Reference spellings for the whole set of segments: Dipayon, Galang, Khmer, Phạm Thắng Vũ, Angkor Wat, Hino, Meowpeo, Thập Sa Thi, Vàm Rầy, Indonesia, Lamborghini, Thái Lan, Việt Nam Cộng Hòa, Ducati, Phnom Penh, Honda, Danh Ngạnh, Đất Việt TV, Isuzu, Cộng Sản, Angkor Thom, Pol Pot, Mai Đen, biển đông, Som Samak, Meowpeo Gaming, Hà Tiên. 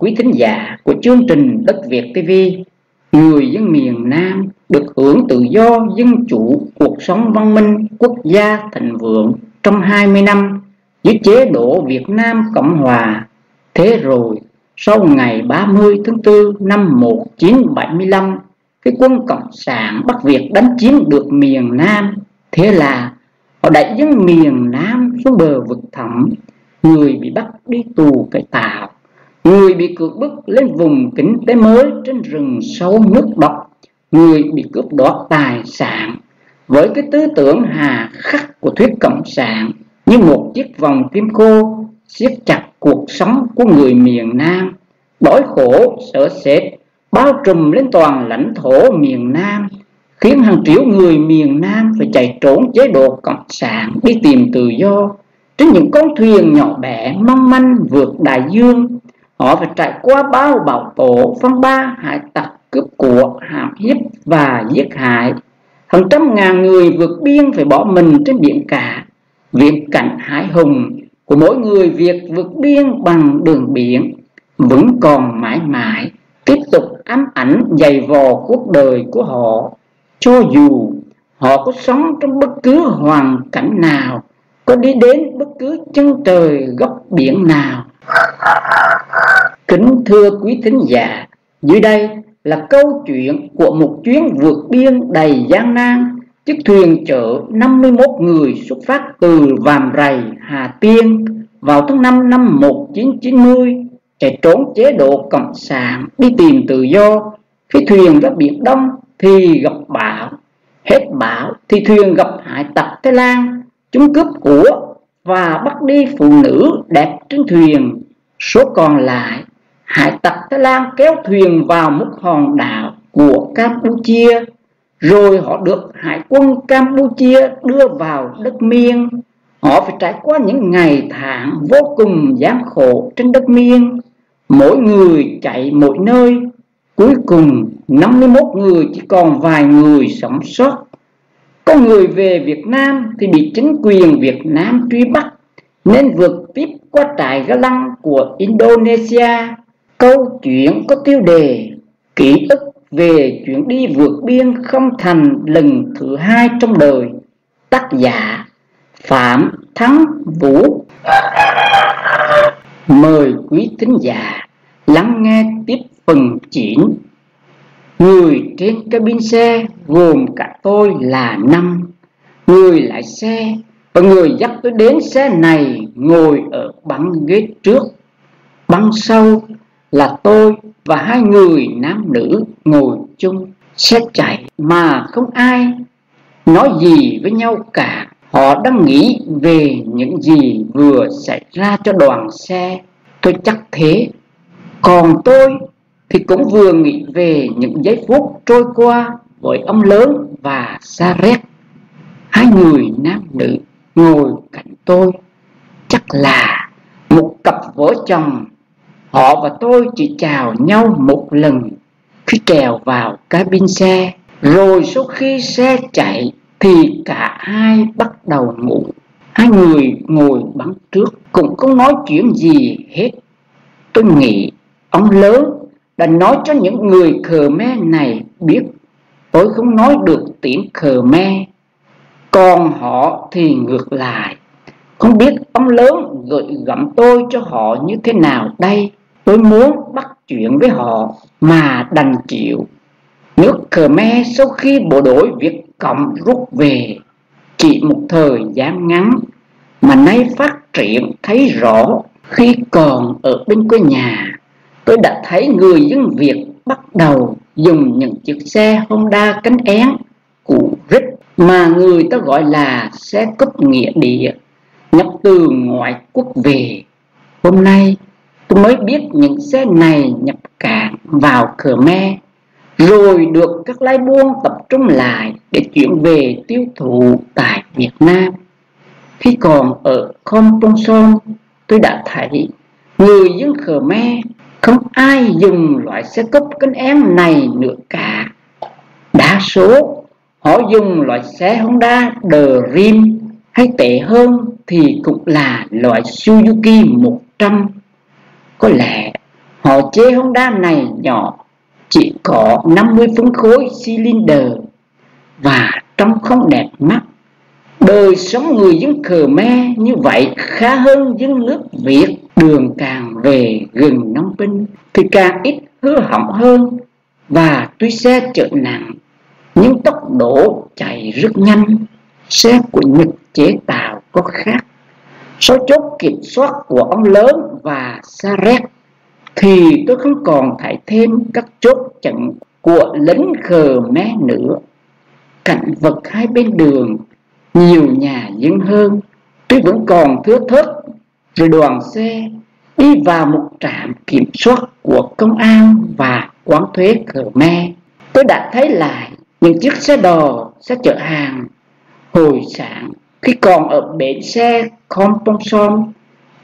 quý thính giả của chương trình Đất Việt TV. Người dân miền Nam được hưởng tự do, dân chủ, cuộc sống văn minh, quốc gia thịnh vượng trong 20 năm dưới chế độ Việt Nam Cộng Hòa. Thế rồi, sau ngày 30 tháng 4 năm 1975, cái quân Cộng sản Bắc Việt đánh chiếm được miền Nam. Thế là họ đẩy dân miền Nam xuống bờ vực thẳm. Người bị bắt đi tù cải tạo, người bị cưỡng bức lên vùng kinh tế mới trên rừng sâu nước độc, người bị cướp đoạt tài sản. Với cái tư tưởng hà khắc của thuyết Cộng sản như một chiếc vòng kim cô siết chặt cuộc sống của người miền Nam, đói khổ sợ sệt bao trùm lên toàn lãnh thổ miền Nam, khiến hàng triệu người miền Nam phải chạy trốn chế độ Cộng sản đi tìm tự do. Trên những con thuyền nhỏ bé mong manh vượt đại dương, họ phải trải qua bao bão tố, phong ba, hải tặc, cướp của, hãm hiếp và giết hại. Hàng trăm ngàn người vượt biên phải bỏ mình trên biển cả. Viễn cảnh hãi hùng của mỗi người Việt vượt biên bằng đường biển vẫn còn mãi mãi tiếp tục ám ảnh dày vò cuộc đời của họ. Cho dù họ có sống trong bất cứ hoàn cảnh nào, có đi đến bất cứ chân trời góc biển nào. Kính thưa quý thính giả, dưới đây là câu chuyện của một chuyến vượt biên đầy gian nan. Chiếc thuyền chở 51 người xuất phát từ Vàm Rầy, Hà Tiên vào tháng 5 năm 1990, chạy trốn chế độ Cộng sản đi tìm tự do. Khi thuyền ra biển Đông thì gặp bão, hết bão thì thuyền gặp hải tặc Thái Lan, chúng cướp của và bắt đi phụ nữ đẹp trên thuyền. Số còn lại, hải tặc Thái Lan kéo thuyền vào một hòn đảo của Campuchia, rồi họ được hải quân Campuchia đưa vào đất Miên. Họ phải trải qua những ngày tháng vô cùng gian khổ trên đất Miên, mỗi người chạy mỗi nơi. Cuối cùng 51 người chỉ còn vài người sống sót. Có người về Việt Nam thì bị chính quyền Việt Nam truy bắt nên vượt tiếp qua trại Galang của Indonesia. Câu chuyện có tiêu đề ký ức về chuyến đi vượt biên không thành lần thứ hai trong đời, tác giả Phạm Thắng Vũ. Mời quý thính giả lắng nghe tiếp phần 9. Người trên cabin xe gồm cả tôi là 5 người lái xe, và người dắt tôi đến xe này ngồi ở băng ghế trước. Băng sau là tôi và hai người nam nữ ngồi chung. Xe chạy mà không ai nói gì với nhau cả. Họ đang nghĩ về những gì vừa xảy ra cho đoàn xe, tôi chắc thế. Còn tôi thì cũng vừa nghĩ về những giây phút trôi qua với ông lớn và xa rét. Hai người nam nữ ngồi cạnh tôi chắc là một cặp vợ chồng. Họ và tôi chỉ chào nhau một lần khi trèo vào cabin xe, rồi sau khi xe chạy thì cả hai bắt đầu ngủ. Hai người ngồi bắn trước cũng không nói chuyện gì hết. Tôi nghĩ ông lớn đã nói cho những người Khmer này biết tôi không nói được tiếng Khmer. Còn họ thì ngược lại, không biết ông lớn gợi gắm tôi cho họ như thế nào đây. Tôi muốn bắt chuyện với họ mà đành chịu. Nước Khmer sau khi bộ đội Việt Cộng rút về chỉ một thời gian ngắn mà nay phát triển thấy rõ. Khi còn ở bên quê nhà, tôi đã thấy người dân Việt bắt đầu dùng những chiếc xe Honda cánh én cũ rích mà người ta gọi là xe cúp nghĩa địa nhập từ ngoại quốc về. Hôm nay tôi mới biết những xe này nhập cảng vào Khmer, rồi được các lái buôn tập trung lại để chuyển về tiêu thụ tại Việt Nam. Khi còn ở Komponsong, tôi đã thấy người dân Khmer không ai dùng loại xe cúp cánh én này nữa cả. Đa số họ dùng loại xe Honda Dream, hay tệ hơn thì cũng là loại Suzuki 100. Có lẽ Họ chê hông đa này nhỏ, chỉ có 50 phân khối cylinder và trông không đẹp mắt. Đời sống người dân Khmer như vậy khá hơn dân nước Việt. Đường càng về gần Phnom Penh thì càng ít hư hỏng hơn, và tuy xe chở nặng nhưng tốc độ chạy rất nhanh. Xe của Nhật chế tạo có khác. Số chốt kiểm soát của ông lớn và xa rét thì tôi không còn thấy thêm các chốt chặn của lính Khmer nữa. Cảnh vật hai bên đường, nhiều nhà dân hơn, tuy vẫn còn thưa thớt. Rồi đoàn xe đi vào một trạm kiểm soát của công an và quán thuế Khmer. Tôi đã thấy lại những chiếc xe đò, xe chở hàng hồi sáng khi còn ở bến xe Kompong Son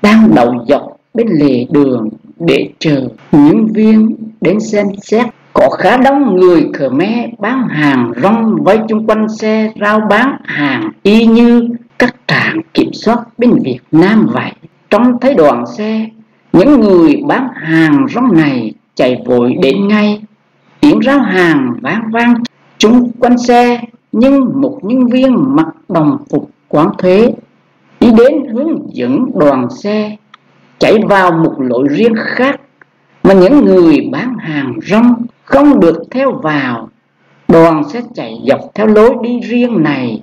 đang đậu dọc bên lề đường để chờ nhân viên đến xem xét. Có khá đông người Khmer bán hàng rong với chung quanh xe, rao bán hàng y như các trạm kiểm soát bên Việt Nam vậy. Trong thấy đoàn xe, những người bán hàng rong này chạy vội đến ngay. Tiếng rao hàng vang vang chung quanh xe, nhưng một nhân viên mặc đồng phục quán thuế đi đến hướng dẫn đoàn xe chạy vào một lối riêng khác mà những người bán hàng rong không được theo vào. Đoàn sẽ chạy dọc theo lối đi riêng này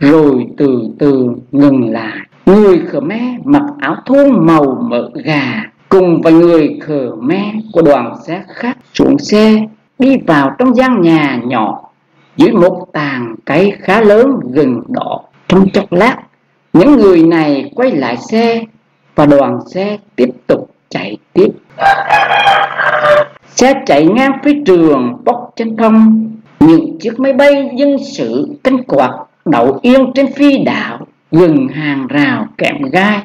rồi từ từ ngừng lại. Người Khmer mặc áo thun màu mỡ gà cùng với người Khmer của đoàn xe khác xuống xe, đi vào trong gian nhà nhỏ dưới một tàn cây khá lớn gần đó. Trong chốc lát, những người này quay lại xe và đoàn xe tiếp tục chạy tiếp. Xe chạy ngang phía trường Bóc Chân Thông, những chiếc máy bay dân sự cánh quạt đậu yên trên phi đảo gần hàng rào kẽm gai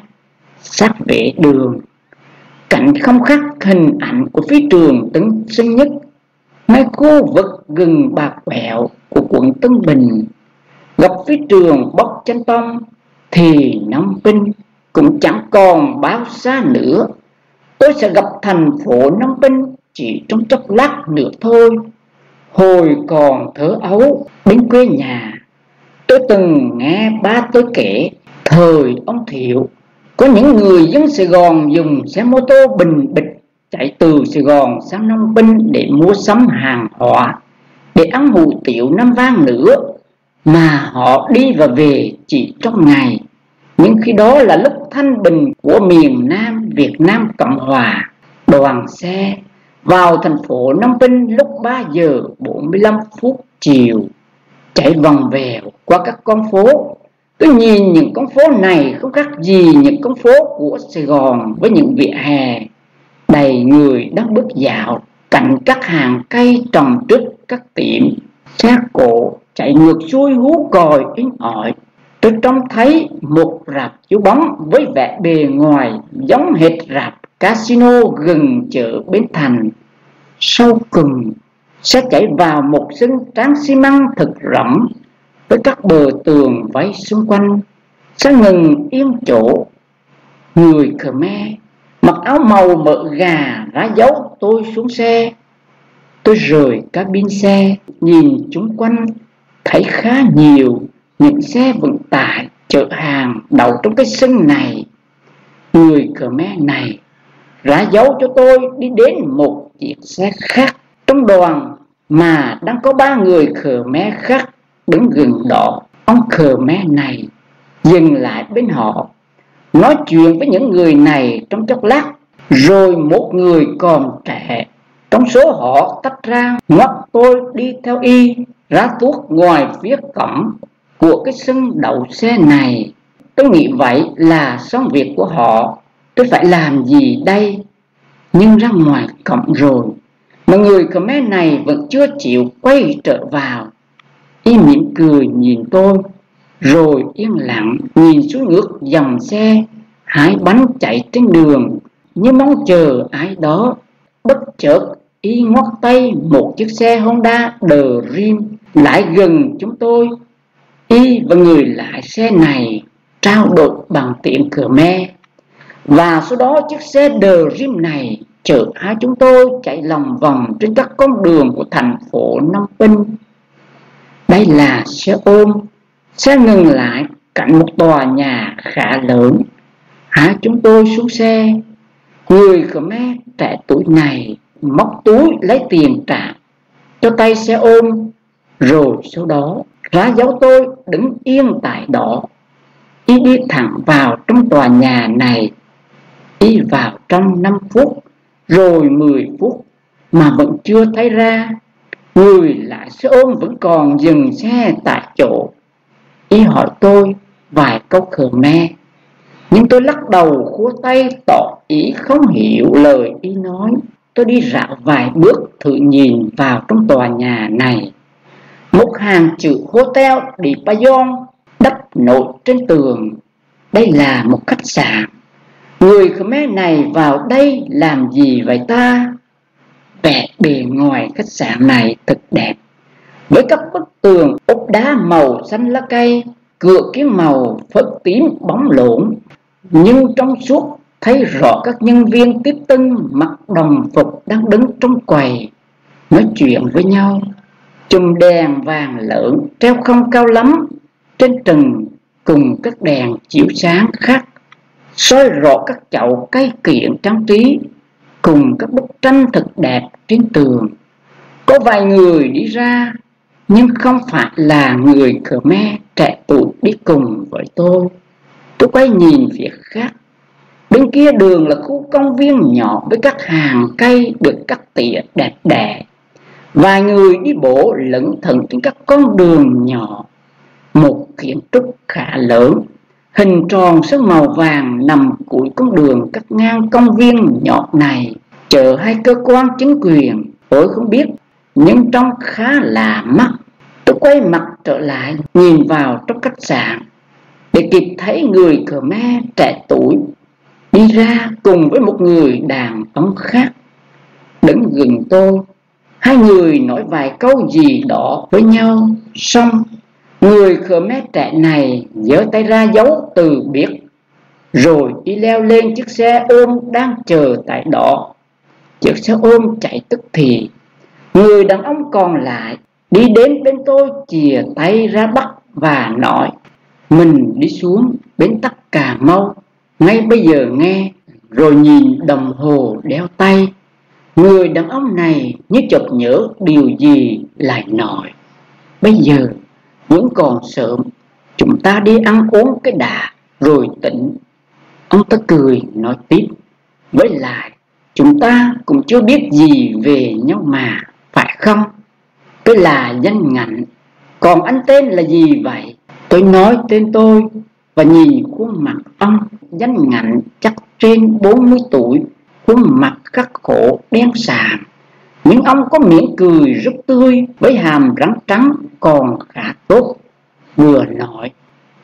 sát vệ đường. Cảnh không khác hình ảnh của phi trường Tân Sơn Nhất, ngay khu vực gần Bà Quẹo của quận Tân Bình. Gặp phi trường Bóc Chân Thông thì Phnom Penh cũng chẳng còn bao xa nữa. Tôi sẽ gặp thành phố Phnom Penh chỉ trong chốc lát nữa thôi. Hồi còn thơ ấu bên quê nhà, tôi từng nghe ba tôi kể thời ông Thiệu có những người dân Sài Gòn dùng xe mô tô bình bịch chạy từ Sài Gòn sang Phnom Penh để mua sắm hàng hóa, để ăn hủ tiếu Nam Vang nữa, mà họ đi và về chỉ trong ngày. Nhưng khi đó là lúc thanh bình của miền Nam Việt Nam Cộng Hòa. Đoàn xe vào thành phố Phnom Penh lúc 3 giờ 45 phút chiều, chạy vòng vèo qua các con phố. Tôi nhìn những con phố này không khác gì những con phố của Sài Gòn, với những vỉa hè đầy người đang bước dạo cạnh các hàng cây trồng trước các tiệm. Xe cộ chạy ngược xuôi hú còi inh ỏi. Tôi trông thấy một rạp chiếu bóng với vẻ bề ngoài giống hệt rạp casino gần chợ Bến Thành. Sau cùng, sẽ chảy vào một sân tráng xi măng thật rộng với các bờ tường váy xung quanh. Sẽ ngừng yên chỗ. Người Khmer mặc áo màu mỡ gà rá dấu tôi xuống xe. Tôi rời cabin xe, nhìn chung quanh, thấy khá nhiều những xe vận tải chở hàng đậu trong cái sân này. Người Khmer này rã dấu cho tôi đi đến một chiếc xe khác trong đoàn mà đang có ba người Khmer khác đứng gần đó. Ông Khmer này dừng lại bên họ, nói chuyện với những người này trong chốc lát, rồi một người còn trẻ trong số họ tách ra, ngoắt tôi đi theo y ra tuốt ngoài phía cổng của cái sân đậu xe này. Tôi nghĩ vậy là xong việc của họ, tôi phải làm gì đây? Nhưng ra ngoài cổng rồi mà người Khmer này vẫn chưa chịu quay trở vào. Y mỉm cười nhìn tôi, rồi yên lặng nhìn xuống ngược dòng xe hai bánh chạy trên đường như mong chờ ai đó. Bất chợt y ngoắt tay một chiếc xe Honda Dream lại gần chúng tôi. Y và người lái xe này trao đổi bằng tiếng Khmer, và sau đó chiếc xe Dream này chở hai chúng tôi chạy lòng vòng trên các con đường của thành phố Phnom Penh. Đây là xe ôm, xe ngừng lại cạnh một tòa nhà khá lớn. Hai chúng tôi xuống xe. Người Khmer trẻ tuổi này móc túi lấy tiền trả cho tay xe ôm, rồi sau đó ra dấu tôi đứng yên tại đó. Y đi thẳng vào trong tòa nhà này. Y vào trong 5 phút rồi 10 phút mà vẫn chưa thấy ra. Người lái xe ôm vẫn còn dừng xe tại chỗ. Y hỏi tôi vài câu Khmer, nhưng tôi lắc đầu khua tay tỏ ý không hiểu lời y nói. Tôi đi dạo vài bước thử nhìn vào trong tòa nhà này. Một hàng chữ Hotel Dipayon đắp nổi trên tường. Đây là một khách sạn. Người Khmer này vào đây làm gì vậy ta? Vẻ bề ngoài khách sạn này thật đẹp, với các bức tường ốp đá màu xanh lá cây, cửa kính màu phớt tím bóng lộn, nhưng trong suốt thấy rõ các nhân viên tiếp tân mặc đồng phục đang đứng trong quầy nói chuyện với nhau. Chùm đèn vàng lởn treo không cao lắm trên trần cùng các đèn chiếu sáng khác soi rõ các chậu cây kiện trang trí cùng các bức tranh thật đẹp trên tường. Có vài người đi ra, nhưng không phải là người Khmer trẻ tuổi đi cùng với tôi. Tôi quay nhìn phía khác. Bên kia đường là khu công viên nhỏ với các hàng cây được cắt tỉa đẹp đẽ. Vài người đi bộ lững thững trên các con đường nhỏ. Một kiến trúc khá lớn, hình tròn sơn màu vàng nằm cuối con đường cắt ngang công viên nhỏ này, chờ hai cơ quan chính quyền. Tôi không biết, nhưng trông khá là mắc. Tôi quay mặt trở lại nhìn vào trong khách sạn để kịp thấy người Khmer trẻ tuổi đi ra cùng với một người đàn ông khác đứng gần tôi. Hai người nói vài câu gì đó với nhau xong, người Khmer trẻ này giơ tay ra dấu từ biệt, rồi đi leo lên chiếc xe ôm đang chờ tại đó. Chiếc xe ôm chạy tức thì. Người đàn ông còn lại đi đến bên tôi, chìa tay ra bắt và nói: "Mình đi xuống bến tắc Cà Mau ngay bây giờ nghe." Rồi nhìn đồng hồ đeo tay. Người đàn ông này như chợt nhớ điều gì lại nói: "Bây giờ vẫn còn sớm, chúng ta đi ăn uống cái đã rồi tỉnh." Ông ta cười nói tiếp: "Với lại chúng ta cũng chưa biết gì về nhau mà, phải không? Tôi là Danh Ngạnh, còn anh tên là gì vậy?" Tôi nói tên tôi và nhìn khuôn mặt ông. Danh Ngạnh chắc trên 40 tuổi, khuôn mặt khắc khổ đen sạm, nhưng ông có miệng cười rất tươi với hàm răng trắng còn khá tốt. Vừa nói,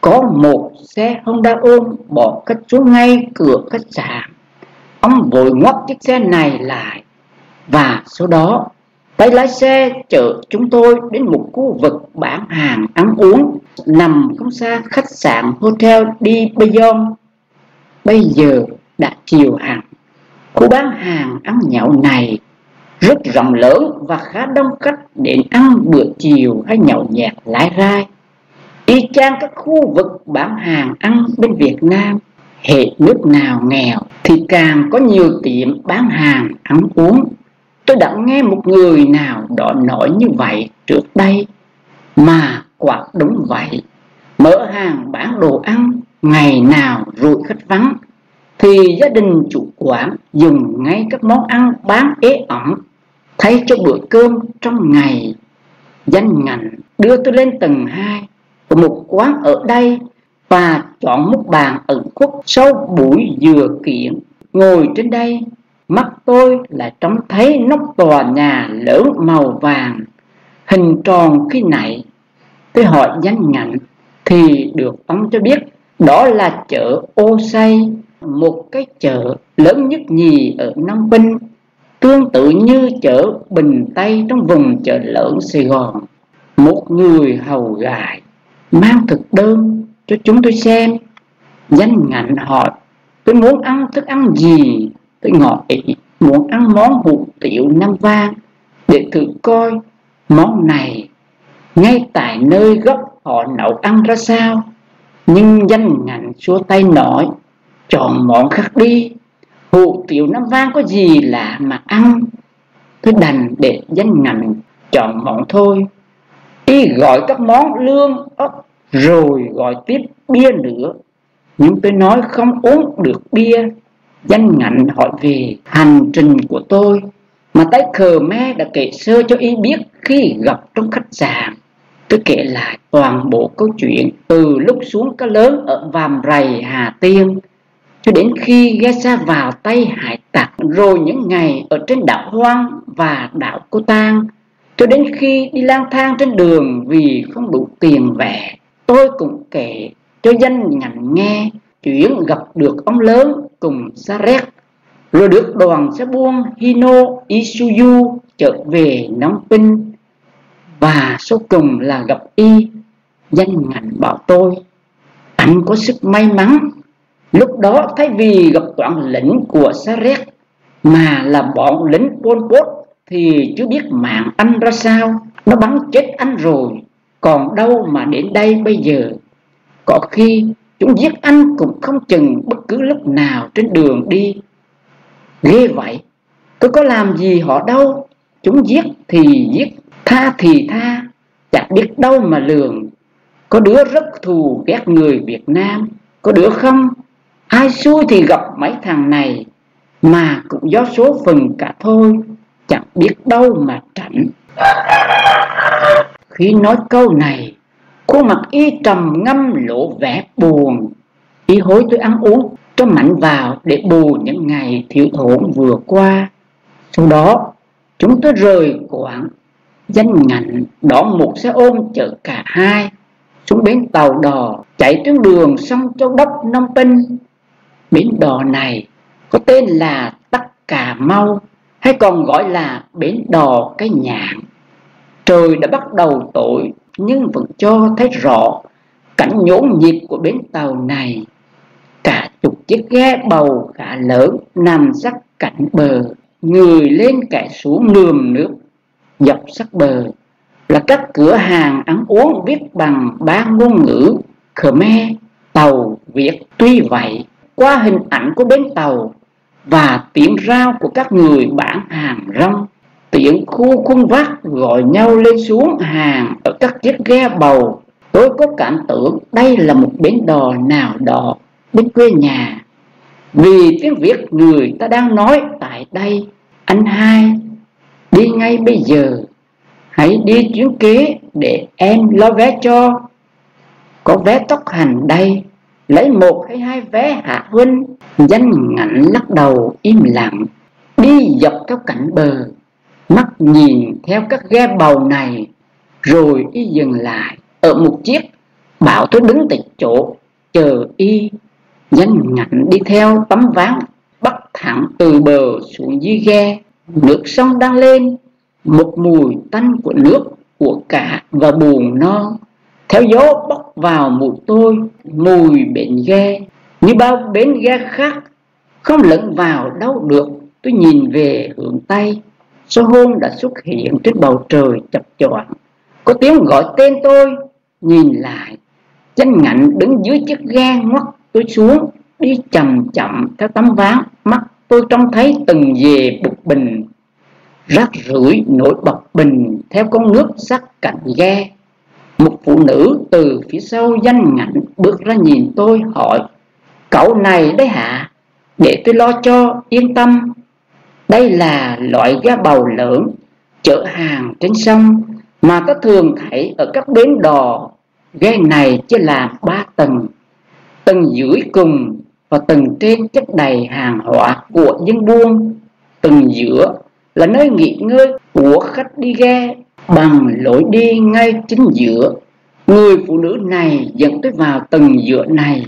có một xe Honda ôm bỏ khách xuống ngay cửa khách sạn. Ông vội ngoắt chiếc xe này lại và sau đó tay lái xe chở chúng tôi đến một khu vực bán hàng ăn uống nằm không xa khách sạn Hotel Dipayon. Bây giờ đã chiều hẳn. Khu bán hàng ăn nhậu này rất rộng lớn và khá đông khách đến ăn bữa chiều hay nhậu nhẹt lái rai, y chang các khu vực bán hàng ăn bên Việt Nam. Hệ nước nào nghèo thì càng có nhiều tiệm bán hàng ăn uống. Tôi đã nghe một người nào đó nói như vậy trước đây, mà quả đúng vậy. Mở hàng bán đồ ăn, ngày nào rủi khách vắng thì gia đình chủ quán dùng ngay các món ăn bán ế ẩm thay cho bữa cơm trong ngày. Danh Ngành đưa tôi lên tầng 2 của một quán ở đây và chọn một bàn ẩn khuất sau bụi dừa kiển. Ngồi trên đây, mắt tôi lại trông thấy nóc tòa nhà lớn màu vàng, hình tròn khi nãy. Tôi hỏi Danh Ngạnh thì được ông cho biết đó là chợ Ô Say, một cái chợ lớn nhất nhì ở Phnom Penh, tương tự như chợ Bình Tây trong vùng chợ lớn Sài Gòn. Một người hầu gái mang thực đơn cho chúng tôi xem. Danh Ngạnh hỏi tôi muốn ăn thức ăn gì. Tôi ngỏ ý muốn ăn món hủ tiếu Nam Vang để thử coi món này ngay tại nơi gốc họ nấu ăn ra sao. Nhưng Danh Ngạnh xua tay nói, chọn món khác đi, hủ tiếu Nam Vang có gì lạ mà ăn. Tôi đành để Danh Ngạnh chọn món thôi. Y gọi các món lương ốc rồi gọi tiếp bia nữa, nhưng tôi nói không uống được bia. Danh Ngạnh hỏi về hành trình của tôi mà tay Khmer đã kể sơ cho y biết khi gặp trong khách sạn. Tôi kể lại toàn bộ câu chuyện từ lúc xuống cá lớn ở Vàm Rầy, Hà Tiên, cho đến khi ghe xa vào tay hải tặc, rồi những ngày ở trên đảo Hoang và đảo Cô Tang, cho đến khi đi lang thang trên đường vì không đủ tiền vẽ. Tôi cũng kể cho Danh Ngành nghe chuyện gặp được ông lớn cùng Sa Rét, rồi được đoàn xe buôn Hino Isuzu trở về Nông Pinh, và số cùng là gặp y. Danh Ngành bảo tôi, anh có sức may mắn. Lúc đó thay vì gặp toàn lĩnh của Sa Rét mà là bọn lính Pol Pot thì chứ biết mạng anh ra sao. Nó bắn chết anh rồi, còn đâu mà đến đây bây giờ. Có khi chúng giết anh cũng không chừng bất cứ lúc nào trên đường đi. Ghê vậy, tôi có làm gì họ đâu. Chúng giết thì giết, tha thì tha, chẳng biết đâu mà lường. Có đứa rất thù ghét người Việt Nam, có đứa không. Ai xui thì gặp mấy thằng này, mà cũng do số phận cả thôi, chẳng biết đâu mà tránh. Khi nói câu này, khuôn mặt y trầm ngâm lộ vẻ buồn. Y hối tôi ăn uống cho mạnh vào để bù những ngày thiếu thốn vừa qua. Sau đó chúng tôi rời Quảng. Danh Ngạnh đón một xe ôm chở cả hai xuống bến tàu đò chạy tuyến đường sông Châu Đốc, Phnom Penh. Bến đò này có tên là Tắc Cà Mau, hay còn gọi là bến đò Cái Nhạn. Trời đã bắt đầu tối nhưng vẫn cho thấy rõ cảnh nhốn nhịp của bến tàu này. Cả chục chiếc ghe bầu cả lớn nằm sát cạnh bờ, người lên kẻ xuống lườm nước. Dọc sát bờ là các cửa hàng ăn uống viết bằng ba ngôn ngữ Khmer, Tàu, Việt. Tuy vậy, qua hình ảnh của bến tàu và tiếng rao của các người bán hàng rong, tiếng khu khuôn vác gọi nhau lên xuống hàng ở các chiếc ghe bầu, tôi có cảm tưởng đây là một bến đò nào đó bên quê nhà. Vì tiếng Việt người ta đang nói tại đây, anh hai, đi ngay bây giờ, hãy đi chuyến kế để em lo vé cho. Có vé tốc hành đây, lấy một hay hai vé hạ huynh. Danh Ngạnh lắc đầu im lặng, đi dọc theo cạnh bờ, mắt nhìn theo các ghe bầu này, rồi y dừng lại ở một chiếc, bảo tôi đứng tại chỗ chờ y. Danh Ngạnh đi theo tấm ván bắt thẳng từ bờ xuống dưới ghe. Nước sông đang lên, một mùi tanh của nước, của cá và buồn non theo gió bốc vào mũi tôi. Mùi bến ghe như bao bến ghe khác, không lẫn vào đâu được. Tôi nhìn về hướng Tây, số hôm đã xuất hiện trên bầu trời chập choạng. Có tiếng gọi tên tôi, nhìn lại, Danh Ngạnh đứng dưới chiếc ghe ngoắt tôi xuống, đi chậm chậm theo tấm ván. Mắt tôi trông thấy từng về bục bình, rác rưởi nổi bọc bình theo con nước sát cạnh ghe. Một phụ nữ từ phía sau Danh Ngạnh bước ra nhìn tôi hỏi, cậu này đấy hả? Để tôi lo cho, yên tâm. Đây là loại ghe bầu lớn chở hàng trên sông mà ta thường thấy ở các bến đò. Ghe này chia làm 3 tầng, tầng dưới cùng và tầng trên chất đầy hàng hóa của dân buôn, tầng giữa là nơi nghỉ ngơi của khách đi ghe. Bằng lối đi ngay chính giữa, người phụ nữ này dẫn tôi vào tầng giữa này.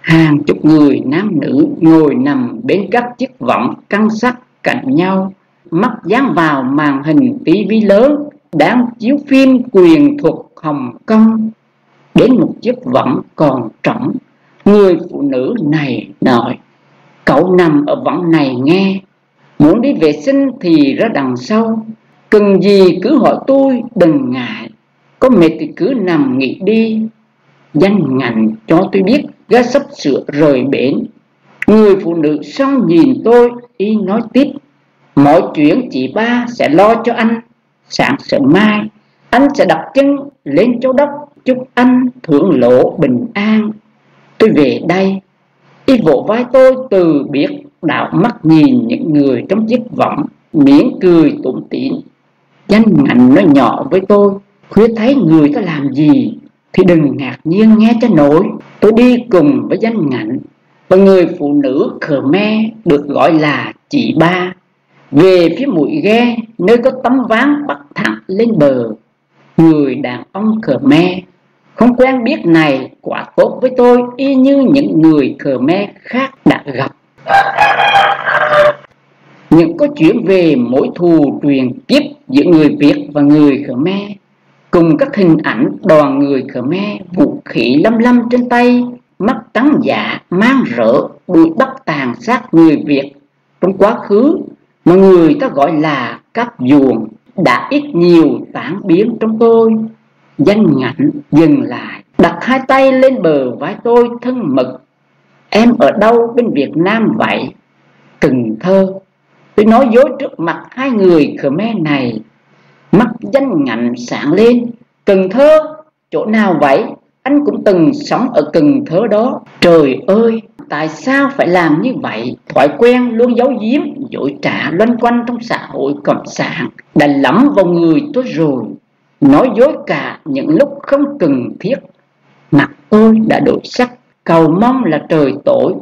Hàng chục người nam nữ ngồi nằm bên các chiếc võng căng sắt cạnh nhau, mắt dán vào màn hình tivi lớn đang chiếu phim quyền thuật Hồng Kông. Đến một chiếc võng còn trống, người phụ nữ này nói, cậu nằm ở võng này nghe. Muốn đi vệ sinh thì ra đằng sau, cần gì cứ hỏi tôi đừng ngại, có mệt thì cứ nằm nghỉ đi. Danh ngành cho tôi biết gã sắp sửa rời bến. Người phụ nữ xong nhìn tôi, y nói tiếp: mọi chuyện chị ba sẽ lo cho anh. Sáng sớm mai anh sẽ đặt chân lên Châu Đốc, chúc anh thưởng lộ bình an. Tôi về đây. Y vỗ vai tôi từ biệt, đạo mắt nhìn những người trong giấc vọng, miễn cười tủm tỉm. Danh ngành nói nhỏ với tôi: Khuya thấy người ta làm gì thì đừng ngạc nhiên nghe cho nổi. Tôi đi cùng với Danh ngạnh và người phụ nữ Khmer được gọi là chị ba về phía mũi ghe, nơi có tấm ván bắc thẳng lên bờ. Người đàn ông Khmer không quen biết này quả tốt với tôi, y như những người Khmer khác đã gặp. Những câu chuyện về mối thù truyền kiếp giữa người Việt và người Khmer, cùng các hình ảnh đoàn người Khmer vũ khí lăm lăm trên tay, mắt trắng dạ mang rỡ đuổi bắt tàn sát người Việt trong quá khứ mà người ta gọi là cáp ruồng, đã ít nhiều tản biến trong tôi. Danh ngạnh dừng lại, đặt hai tay lên bờ vai tôi thân mật: Em ở đâu bên Việt Nam vậy? Cần Thơ. Tôi nói dối trước mặt hai người Khmer này. Mắt Danh ngạnh sáng lên: Cần Thơ? Chỗ nào vậy? Anh cũng từng sống ở Cần Thơ đó. Trời ơi, tại sao phải làm như vậy? Thói quen luôn giấu giếm, dối trá loanh quanh trong xã hội cộng sản đã lắm vào người tôi rồi. Nói dối cả những lúc không cần thiết. Mặt tôi đã đổi sắc, cầu mong là trời tối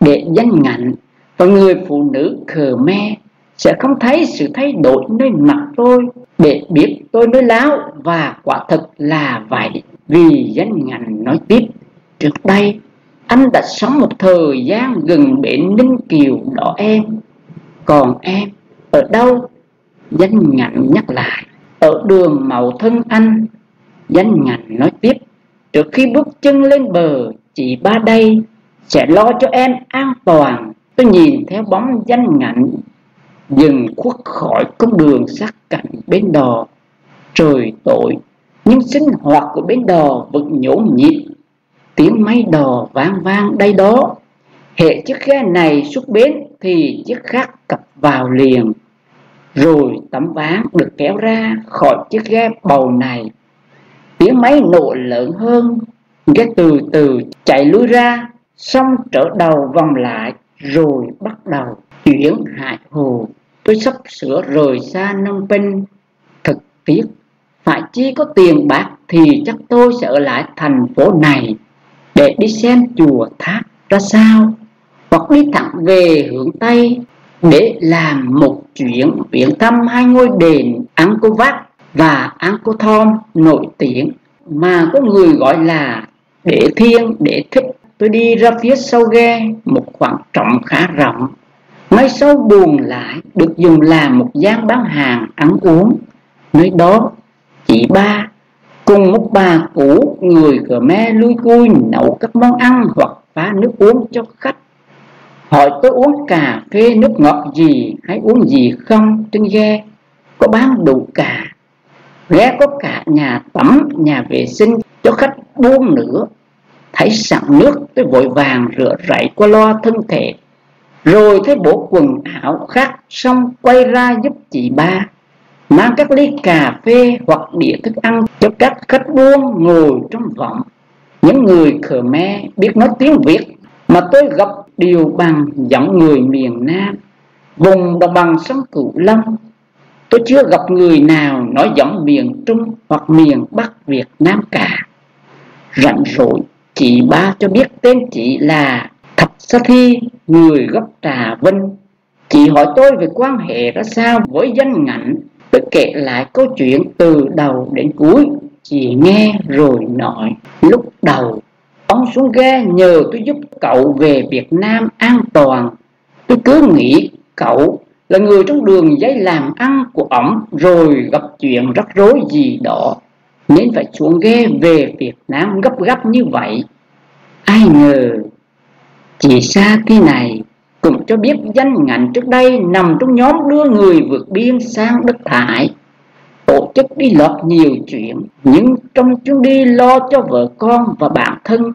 để Danh ngạnh và người phụ nữ Khmer sẽ không thấy sự thay đổi nơi mặt tôi, để biết tôi nói láo, và quả thật là vậy. Vì Danh ngành nói tiếp: Trước đây anh đã sống một thời gian gần bển Ninh Kiều đó em. Còn em ở đâu? Danh ngành nhắc lại: Ở đường Mậu Thân anh. Danh ngành nói tiếp: Trước khi bước chân lên bờ, chị ba đây sẽ lo cho em an toàn. Tôi nhìn theo bóng Danh ngành dừng khuất khỏi con đường sát cạnh bến đò. Trời tối, nhưng sinh hoạt của bến đò vẫn nhộn nhịp. Tiếng máy đò vang vang đây đó. Hệ chiếc ghe này xuất bến thì chiếc khác cập vào liền. Rồi tấm ván được kéo ra khỏi chiếc ghe bầu này. Tiếng máy nổ lớn hơn. Ghe từ từ chạy lui ra, xong trở đầu vòng lại, rồi bắt đầu chuyển Hải Hồ. Tôi sắp sửa rời xa Nông Pinh. Thật tiếc, phải chi có tiền bạc thì chắc tôi sẽ ở lại thành phố này để đi xem chùa tháp ra sao, hoặc đi thẳng về hướng Tây để làm một chuyến viếng thăm hai ngôi đền Angkor Wat và Angkor Thom nổi tiếng mà có người gọi là Đế Thiên, Đế Thích. Tôi đi ra phía sau ghe một khoảng trống khá rộng. Ngay sau buồng lại được dùng làm một gian bán hàng ăn uống. Nơi đó chị ba cùng một bà cũ người Khmer lui cui nấu các món ăn hoặc pha nước uống cho khách. Hỏi tôi uống cà phê nước ngọt gì hay uống gì không. Trên ghe có bán đủ cả. Ghe có cả nhà tắm, nhà vệ sinh cho khách buông nữa. Thấy sẵn nước, tôi vội vàng rửa rảy qua loa thân thể, rồi thấy bộ quần áo khác, xong quay ra giúp chị ba mang các ly cà phê hoặc đĩa thức ăn cho các khách buôn ngồi trong võng. Những người Khmer biết nói tiếng Việt mà tôi gặp đều bằng giọng người miền Nam, vùng đồng bằng sông Cửu Long. Tôi chưa gặp người nào nói giọng miền Trung hoặc miền Bắc Việt Nam cả. Rảnh rỗi, chị ba cho biết tên chị là Thập Sa Thi, người gốc Trà Vinh. Chị hỏi tôi về quan hệ ra sao với Danh ngạnh. Tôi kể lại câu chuyện từ đầu đến cuối. Chị nghe rồi nói: Lúc đầu ông xuống ghe nhờ tôi giúp cậu về Việt Nam an toàn. Tôi cứ nghĩ cậu là người trong đường dây làm ăn của ổng, rồi gặp chuyện rắc rối gì đó nên phải xuống ghe về Việt Nam gấp gáp như vậy. Ai ngờ chị Sa Thi này cũng cho biết danh ngành trước đây nằm trong nhóm đưa người vượt biên sang đất Thái, tổ chức đi lọt nhiều chuyện, nhưng trong chuyến đi lo cho vợ con và bản thân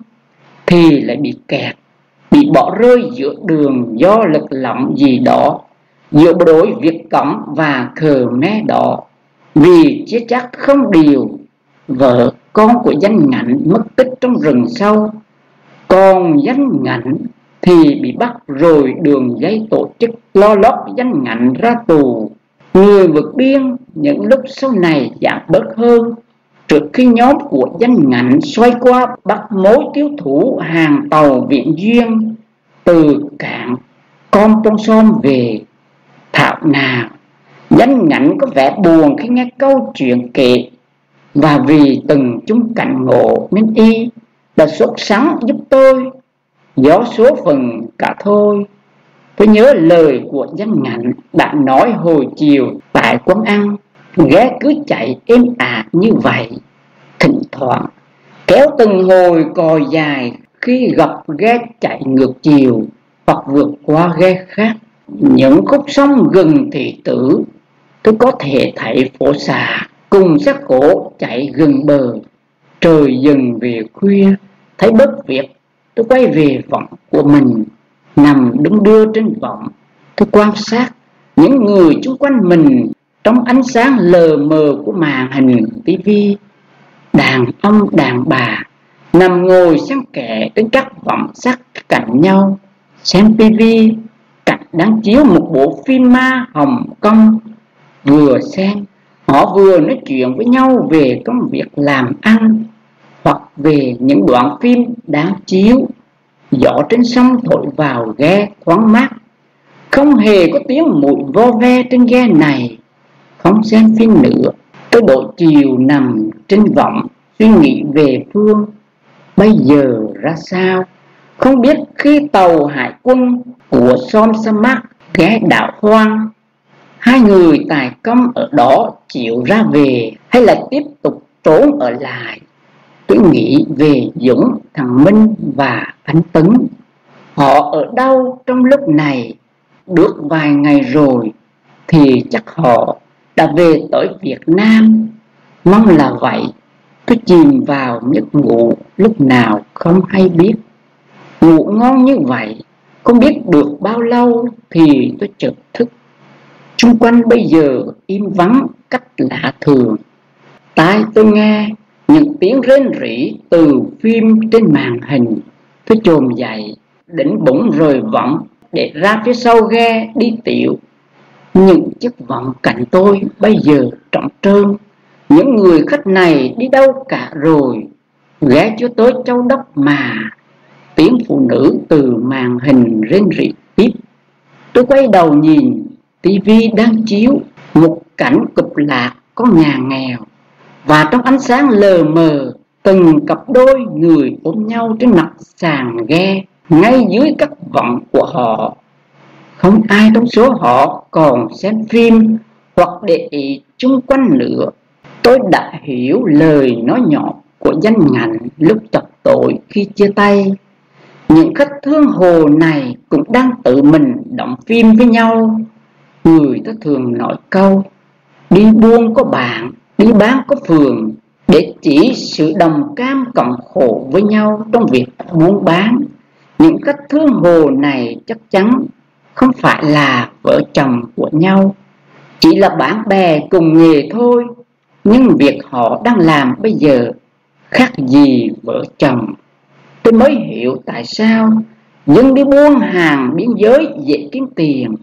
thì lại bị kẹt, bị bỏ rơi giữa đường do lật lọng gì đó, giữa bộ đội Việt Cộng và Khmer Đỏ, vì chia chác không điều. Vợ con của danh ngạnh mất tích trong rừng sâu, còn danh ngạnh thì bị bắt rồi đường dây tổ chức lo lót danh ngạnh ra tù. Người vượt biên những lúc sau này giảm bớt hơn, trước khi nhóm của danh ngạnh xoay qua bắt mối tiêu thụ hàng tàu Viện Duyên từ cảng Kompongsom về Thảo Nào. Danh ngạnh có vẻ buồn khi nghe câu chuyện kể, và vì từng chúng cảnh ngộ nên y đã sốt sắng giúp tôi. Gió số phần cả thôi, tôi nhớ lời của danh ngạnh đã nói hồi chiều tại quán ăn. Ghé cứ chạy êm ả như vậy, thỉnh thoảng kéo từng hồi còi dài khi gặp ghe chạy ngược chiều hoặc vượt qua ghe khác. Những khúc sông gần thị tử, tôi có thể thấy phổ xà cùng xác cổ chạy gần bờ. Trời dần về khuya, thấy bớt việc, tôi quay về võng của mình, nằm đứng đưa trên võng. Tôi quan sát những người xung quanh mình trong ánh sáng lờ mờ của màn hình tivi. Đàn ông đàn bà nằm ngồi xen kẽ đến các võng sắt cạnh nhau, xem tivi cạnh đang chiếu một bộ phim ma Hồng Kông. Vừa xem, họ vừa nói chuyện với nhau về công việc làm ăn hoặc về những đoạn phim đang chiếu. Gió trên sông thổi vào ghe thoáng mát, không hề có tiếng mùi vo ve trên ghe này. Không xem phim nữa, tôi đổi chiều nằm trên võng suy nghĩ về Phương. Bây giờ ra sao? Không biết khi tàu hải quân của Som Samak ghé đảo Hoang, hai người tài công ở đó chịu ra về hay là tiếp tục trốn ở lại. Tôi nghĩ về Dũng, thằng Minh và Khánh Tấn. Họ ở đâu trong lúc này? Được vài ngày rồi thì chắc họ đã về tới Việt Nam. Mong là vậy. Tôi chìm vào giấc ngủ lúc nào không hay biết. Ngủ ngon như vậy, không biết được bao lâu thì tôi chợt thức. Xung quanh bây giờ im vắng cách lạ thường. Tai tôi nghe những tiếng rên rỉ từ phim trên màn hình. Tôi chồm dậy, đỉnh bụng rời võng để ra phía sau ghe đi tiểu. Những chiếc võng cạnh tôi bây giờ trống trơn. Những người khách này đi đâu cả rồi? Ghé chưa tới Châu Đốc mà. Tiếng phụ nữ từ màn hình rên rỉ tiếp. Tôi quay đầu nhìn, tivi đang chiếu một cảnh cực lạc có nhà nghèo, và trong ánh sáng lờ mờ từng cặp đôi người ôm nhau trên mặt sàn ghe ngay dưới các võng của họ. Không ai trong số họ còn xem phim hoặc để ý xung quanh nữa. Tôi đã hiểu lời nói nhỏ của danh ngạnh lúc chập tội khi chia tay. Những khách thương hồ này cũng đang tự mình đóng phim với nhau. Người ta thường nói câu đi buôn có bạn, đi bán có phường, để chỉ sự đồng cam cộng khổ với nhau trong việc buôn bán. Những khách thương hồ này chắc chắn không phải là vợ chồng của nhau, chỉ là bạn bè cùng nghề thôi. Nhưng việc họ đang làm bây giờ khác gì vợ chồng. Tôi mới hiểu tại sao dân đi buôn hàng biên giới dễ kiếm tiền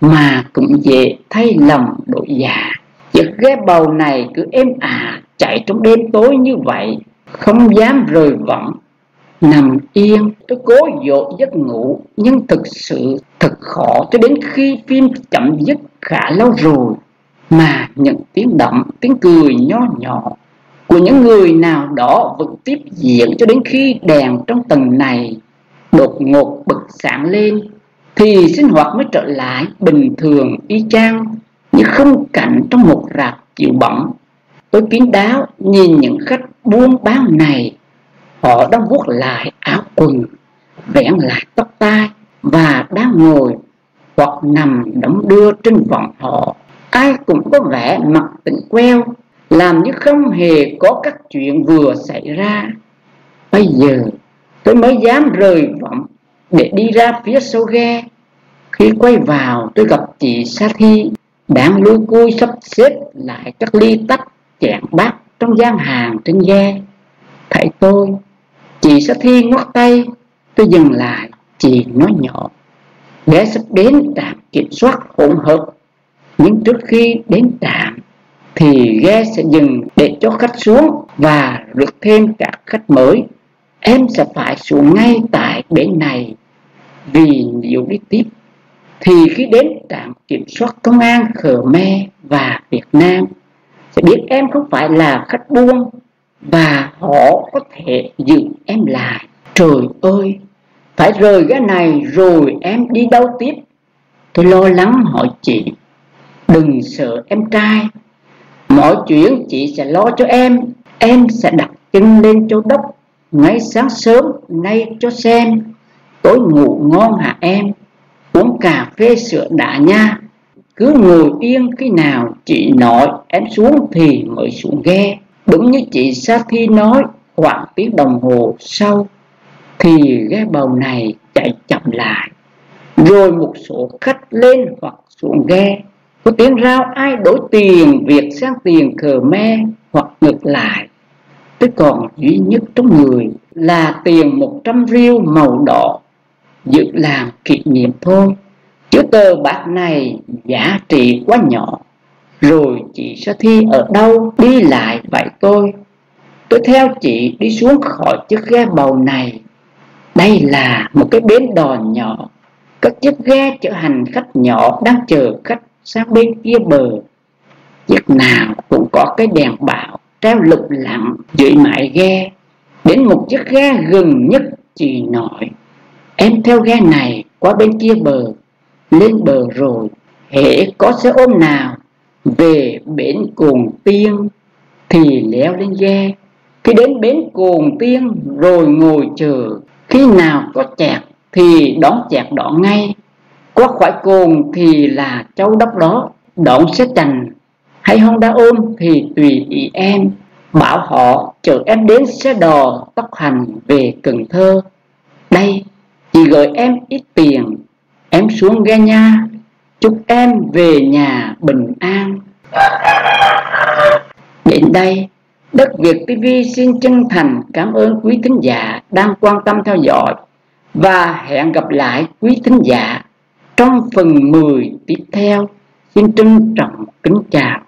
mà cũng dễ thay lòng đổi dạ. Chiếc ghe bầu này cứ êm ả chạy trong đêm tối như vậy, không dám rời võng. Nằm yên, tôi cố dỗ giấc ngủ, nhưng thực sự thật khó cho đến khi phim chậm dứt khá lâu rồi, mà những tiếng động, tiếng cười nho nhỏ của những người nào đó vẫn tiếp diễn cho đến khi đèn trong tầng này đột ngột bật sáng lên, thì sinh hoạt mới trở lại bình thường y chang như không cảnh trong một rạp chiếu bóng. Tôi kín đáo nhìn những khách buôn bán này. Họ đang vuốt lại áo quần, vén lại tóc tai và đang ngồi hoặc nằm đắm đưa trên vọng họ. Ai cũng có vẻ mặt tỉnh queo, làm như không hề có các chuyện vừa xảy ra. Bây giờ tôi mới dám rời vọng để đi ra phía sau ghe. Khi quay vào, tôi gặp chị Sa Thi đang lôi côi sắp xếp lại các ly tách chén bát trong gian hàng trên ghe. Thấy tôi, chị Sa Thi ngoắt tay. Tôi dừng lại, chị nói nhỏ: "Bé sắp đến trạm kiểm soát hỗn hợp, nhưng trước khi đến trạm thì ghe sẽ dừng để cho khách xuống và rước thêm các khách mới. Em sẽ phải xuống ngay tại bến này, vì nếu đi tiếp thì khi đến trạm kiểm soát công an Khmer và Việt Nam sẽ biết em không phải là khách buôn và họ có thể giữ em lại." Trời ơi, phải rời cái này rồi em đi đâu tiếp? Tôi lo lắng hỏi chị: "Đừng sợ em trai, mọi chuyện chị sẽ lo cho em. Em sẽ đặt chân lên Châu Đốc ngay sáng sớm nay cho xem. Tối ngủ ngon hả em? Uống cà phê sữa đã nha. Cứ ngồi yên, khi nào chị nói em xuống thì mới xuống ghe." Đúng như chị Sa Thi nói, khoảng tiếng đồng hồ sau thì ghe bầu này chạy chậm lại, rồi một số khách lên hoặc xuống ghe. Có tiếng rao ai đổi tiền Việt sang tiền Khmer hoặc ngược lại. Tôi còn duy nhất trong người là tiền 100 riêu màu đỏ, dự làm kỷ niệm thôi, chứ tờ bạc này giá trị quá nhỏ. Rồi chị Sa Thi ở đâu đi lại vậy tôi? Tôi theo chị đi xuống khỏi chiếc ghe bầu này. Đây là một cái bến đò nhỏ, các chiếc ghe chở hành khách nhỏ đang chờ khách sang bên kia bờ. Chiếc nào cũng có cái đèn bão treo lụp lặng dưới mái ghe. Đến một chiếc ghe gần nhất, chị nói: "Em theo ghe này qua bên kia bờ, lên bờ rồi hễ có xe ôm nào về bến Cồn Tiên thì leo lên ghe. Khi đến bến Cồn Tiên rồi ngồi chờ, khi nào có chẹt thì đón chẹt đó ngay. Qua khỏi cồn thì là Châu Đốc đó, đón xe chành hay Honda ôm thì tùy ý em. Bảo họ chở em đến xe đò tốc hành về Cần Thơ. Đây, chị gửi em ít tiền, em xuống ghe nha. Chúc em về nhà bình an." Đến đây, Đất Việt TV xin chân thành cảm ơn quý thính giả đang quan tâm theo dõi và hẹn gặp lại quý thính giả trong phần 10 tiếp theo. Xin trân trọng kính chào.